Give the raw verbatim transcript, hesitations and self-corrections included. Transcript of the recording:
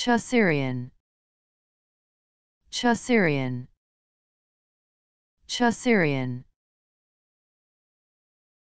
Chaucerian, Chaucerian, Chaucerian.